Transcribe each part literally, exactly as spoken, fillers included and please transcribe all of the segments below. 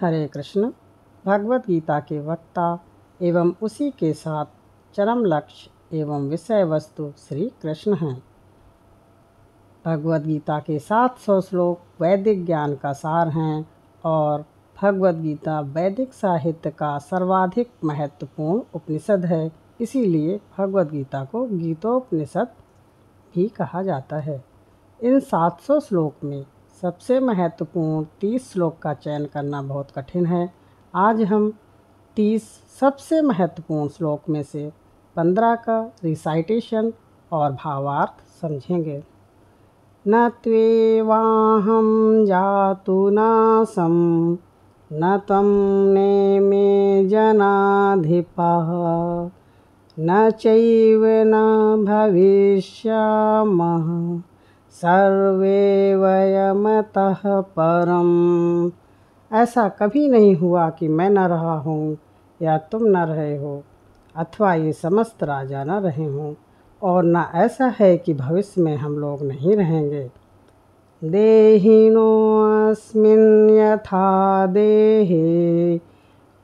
हरे कृष्ण। भगवद गीता के वक्ता एवं उसी के साथ चरम लक्ष्य एवं विषय वस्तु श्री कृष्ण हैं। भगवद गीता के सात सौ श्लोक वैदिक ज्ञान का सार हैं और भगवद गीता वैदिक साहित्य का सर्वाधिक महत्वपूर्ण उपनिषद है। इसीलिए भगवद गीता को गीतोपनिषद भी कहा जाता है। इन सात सौ श्लोक में सबसे महत्वपूर्ण तीस श्लोक का चयन करना बहुत कठिन है। आज हम तीस सबसे महत्वपूर्ण श्लोक में से पंद्रह का रिसाइटेशन और भावार्थ समझेंगे। न त्वेवाहं जातु नासं न तं नेमे जनाधिपः न चैव न भविष्यामः सर्वे वयमतः परम्। ऐसा कभी नहीं हुआ कि मैं न रहा हूँ या तुम न रहे हो अथवा ये समस्त राजा न रहे हों, और न ऐसा है कि भविष्य में हम लोग नहीं रहेंगे। देहिनो अस्मिन् यथा देहे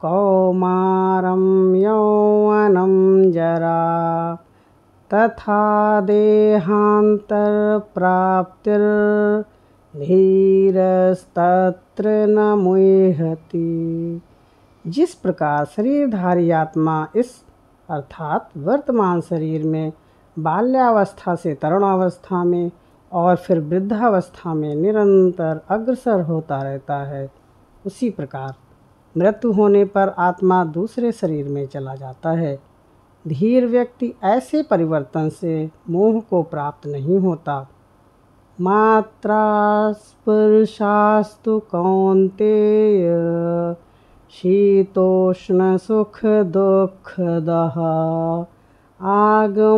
कौमारं यौवनं जरा तथा देहांतरप्राप्तिर्धीरस्तत्र न मुह्यति। जिस प्रकार शरीरधारी आत्मा इस अर्थात वर्तमान शरीर में, बाल्यावस्था से तरुणावस्था में और फिर वृद्धावस्था में निरंतर अग्रसर होता रहता है, उसी प्रकार मृत्यु होने पर आत्मा दूसरे शरीर में चला जाता है। धीर व्यक्ति ऐसे परिवर्तन से मोह को प्राप्त नहीं होता। मात्रा स्पर्शास्तु कौन्तेय शीतोष्ण सुख दुःखदः आगमापायिनो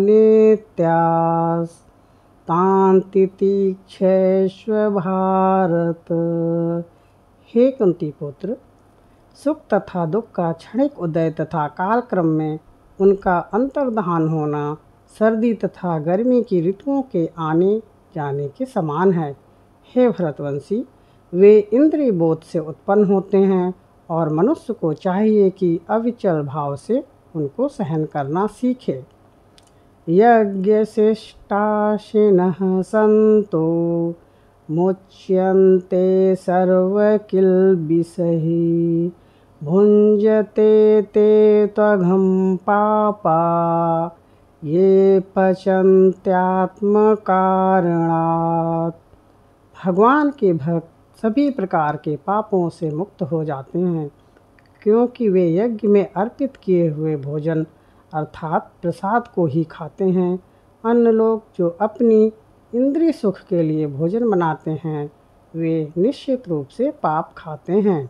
नित्यास् तान्ति तीक्षेष्व भारत। हे कुंती पुत्र, सुख तथा दुख का क्षणिक उदय तथा कालक्रम में उनका अंतर्धान होना सर्दी तथा गर्मी की ऋतुओं के आने जाने के समान है। हे भरतवंशी, वे इंद्रिय बोध से उत्पन्न होते हैं और मनुष्य को चाहिए कि अविचल भाव से उनको सहन करना सीखे। यज्ञशिष्टाशिनः सन्तो मुच्यन्ते सर्वकिल्बिषैः भुञ्जते ते त्वघं पापा ये पचन्त्यात्मकारणात्। भगवान के भक्त सभी प्रकार के पापों से मुक्त हो जाते हैं, क्योंकि वे यज्ञ में अर्पित किए हुए भोजन अर्थात प्रसाद को ही खाते हैं। अन्य लोग जो अपनी इंद्रिय सुख के लिए भोजन बनाते हैं वे निश्चित रूप से पाप खाते हैं।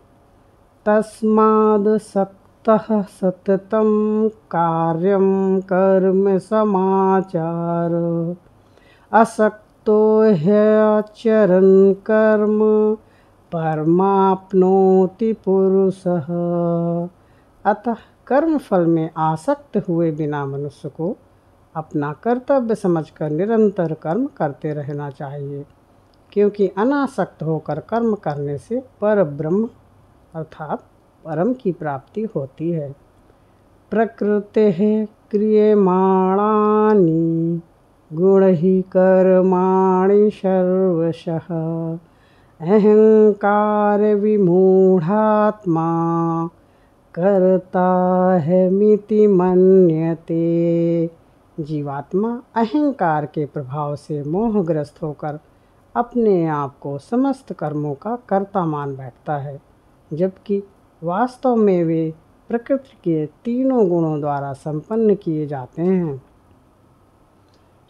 तस्माद् सक्तः सततं कार्यं कर्म समाचार असक्त तो ह्यचरन कर्म परमाप्नोति पुरुषः। अतः कर्म फल में आसक्त हुए बिना मनुष्य को अपना कर्तव्य समझकर निरंतर कर्म करते रहना चाहिए, क्योंकि अनासक्त होकर कर्म करने से पर ब्रह्म अर्थात परम की प्राप्ति होती है। प्रकृतेः क्रियमाणानि गुण ही कर्माणि सर्वशः अहंकार विमूढ़ात्मा कर्ता है मिति मन्यते। जीवात्मा अहंकार के प्रभाव से मोहग्रस्त होकर अपने आप को समस्त कर्मों का कर्ता मान बैठता है, जबकि वास्तव में वे प्रकृति के तीनों गुणों द्वारा संपन्न किए जाते हैं।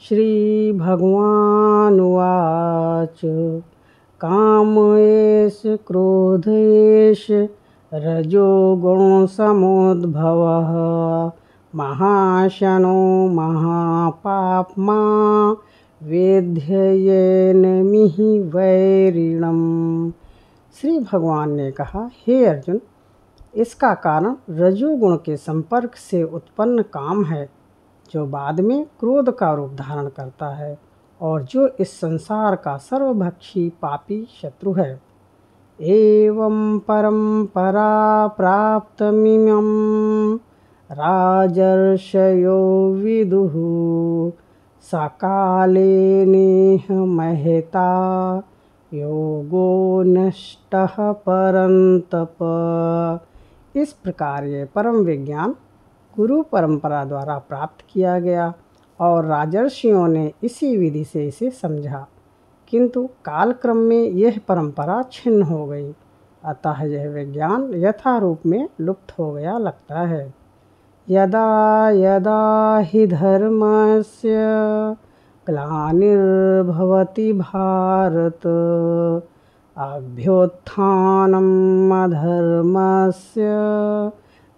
श्री भगवानुवाच कामेश क्रोधेश रजोगुण समुद्भवः महाशनो महापाप्मा वेद्ययेन मिहि वैरिणम। श्री भगवान ने कहा, हे अर्जुन, इसका कारण रजोगुण के संपर्क से उत्पन्न काम है जो बाद में क्रोध का रूप धारण करता है और जो इस संसार का सर्वभक्षी पापी शत्रु है। एवं परंपरा प्राप्तमिमं राजर्षयो विदुः सकाले नेह महता योगो नष्टः परंतप। इस प्रकार ये परम विज्ञान गुरु परंपरा द्वारा प्राप्त किया गया और राजर्षियों ने इसी विधि से इसे समझा, किंतु कालक्रम में यह परंपरा छिन्न हो गई, अतः यह विज्ञान यथा रूप में लुप्त हो गया लगता है। यदा यदा हि धर्मस्य ग्लानिर्भवति भारत अभ्युत्थानम् अधर्मस्य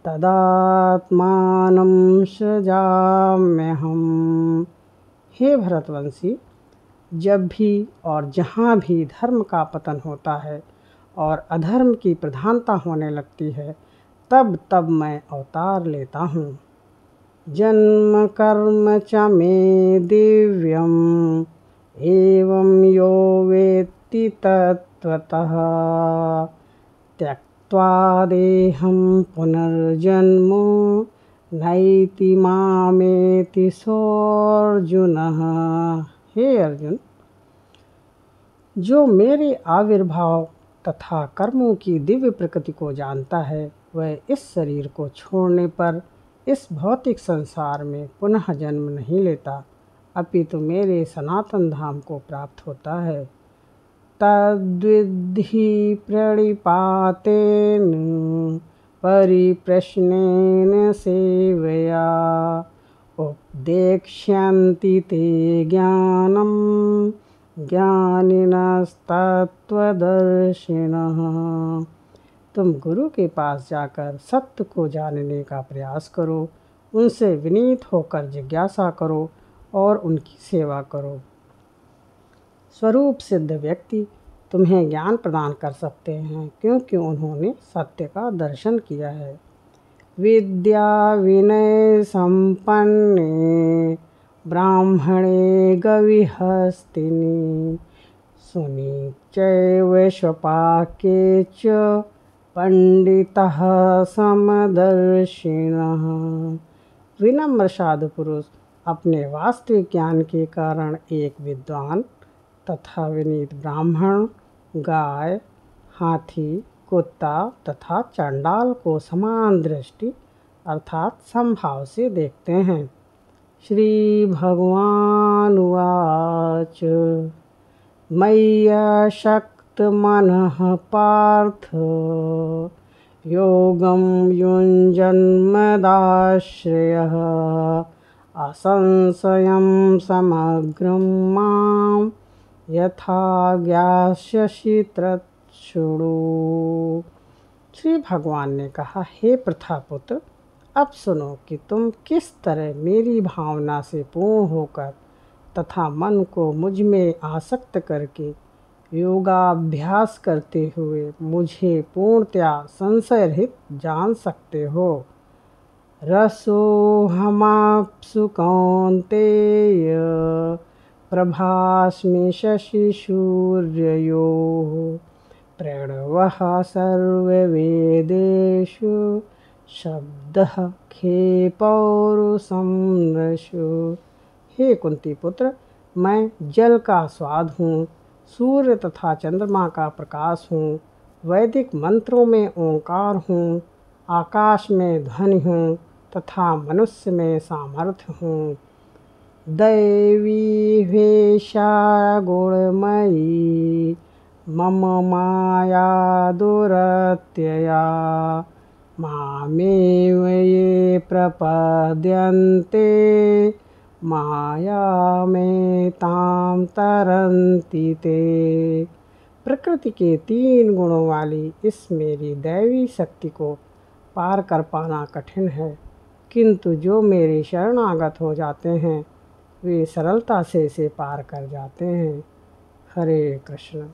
तदात्मानं सृजाम्यहम्। हे भरतवंशी, जब भी और जहाँ भी धर्म का पतन होता है और अधर्म की प्रधानता होने लगती है, तब तब मैं अवतार लेता हूँ। जन्म कर्म च मे दिव्यम् एवं यो वेत्ति तत्त्वतः त्यक्त्वा देहं पुनर्जन्मो नैति मामेति सोऽर्जुनः। हे अर्जुन, जो मेरे आविर्भाव तथा कर्मों की दिव्य प्रकृति को जानता है, वह इस शरीर को छोड़ने पर इस भौतिक संसार में पुनः जन्म नहीं लेता, अपितु मेरे सनातन धाम को प्राप्त होता है। तद्विद्धि प्रणिपातेन परिप्रश्नेन सेवया उपदेक्ष्यन्ति ते ज्ञानं ज्ञानिनस्तत्त्वदर्शिनः। तुम गुरु के पास जाकर सत्य को जानने का प्रयास करो, उनसे विनीत होकर जिज्ञासा करो और उनकी सेवा करो। स्वरूप सिद्ध व्यक्ति तुम्हें ज्ञान प्रदान कर सकते हैं, क्योंकि उन्होंने सत्य का दर्शन किया है। विद्या विनय संपन्ने ब्राह्मणे गविहस्तिनि सुनीचैव स्वपाके च पंडितः समदर्शिनः। विनम्र साधु पुरुष अपने वास्तविक ज्ञान के कारण एक विद्वान तथा विनीत ब्राह्मण गाय, हाथी, कुत्ता तथा चांडाल को समान दृष्टि अर्थात समभाव से देखते हैं। श्री भगवान उवाच मय्या मनः पार्थ योगं युञ्जन्मदाश्रयः असंशयं समग्रं मां यथा ज्ञास्यसि तच्छृणु। श्री भगवान ने कहा, हे प्रथापुत्र, अब सुनो कि तुम किस तरह मेरी भावना से पूर्ण होकर तथा मन को मुझ में आसक्त करके योगाभ्यास करते हुए मुझे पूर्णतया संशय रहित जान सकते हो। रसोऽहमाप्सु कौन्तेय प्रभास्मि शशि सूर्ययोः प्रणवः सर्ववेदेषु शब्दः खेपौरुषं नृषु। हे कुंती पुत्र, मैं जल का स्वाद हूँ, सूर्य तथा चंद्रमा का प्रकाश हूँ, वैदिक मंत्रों में ओंकार हूँ, आकाश में ध्वनि हूँ तथा मनुष्य में सामर्थ्य हूँ। दैवी वेशा गुणमयी मम माया दुरत्यया मामेव ये प्रपद्यन्ते माया में ताम तरंती ते। प्रकृति के तीन गुणों वाली इस मेरी दैवी शक्ति को पार कर पाना कठिन है, किंतु जो मेरे शरणागत हो जाते हैं वे सरलता से इसे पार कर जाते हैं। हरे कृष्ण।